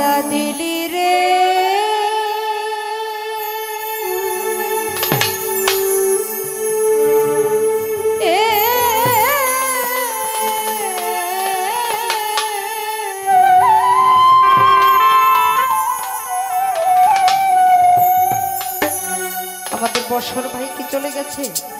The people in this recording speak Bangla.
لا دلی رے বসর ভাই কি চলে গেছে।